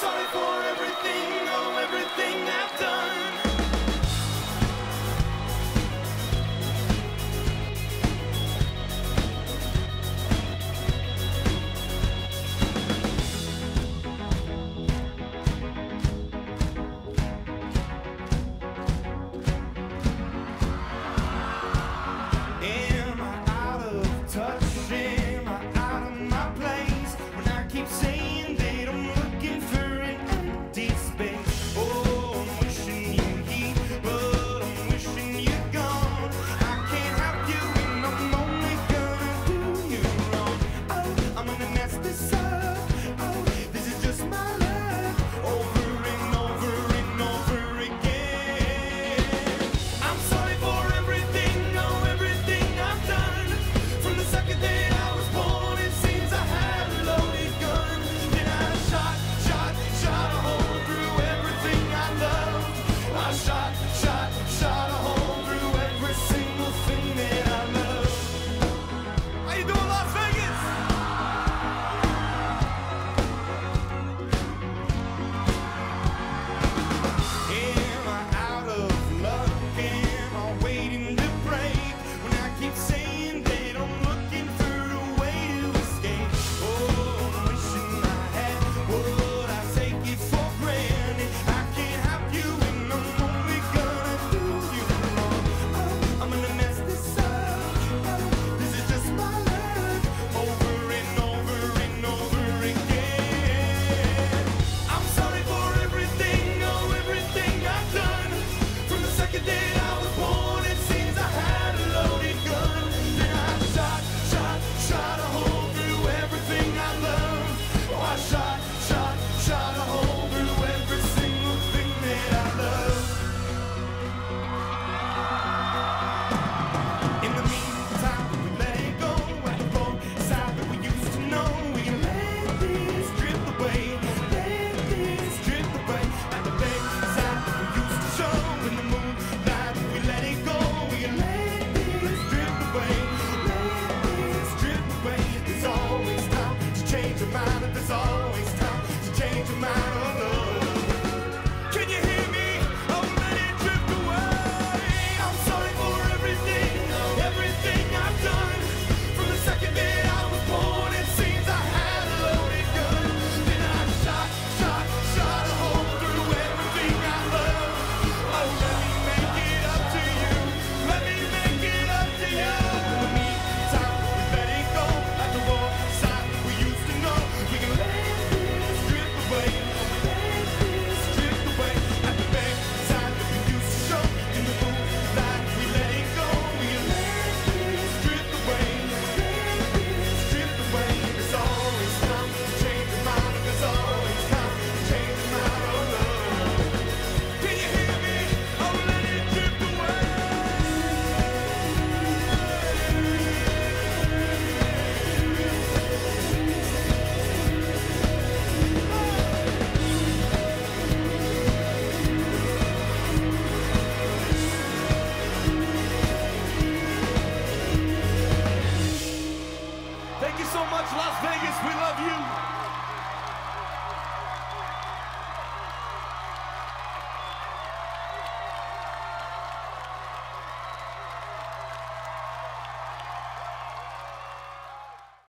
sorry for everything.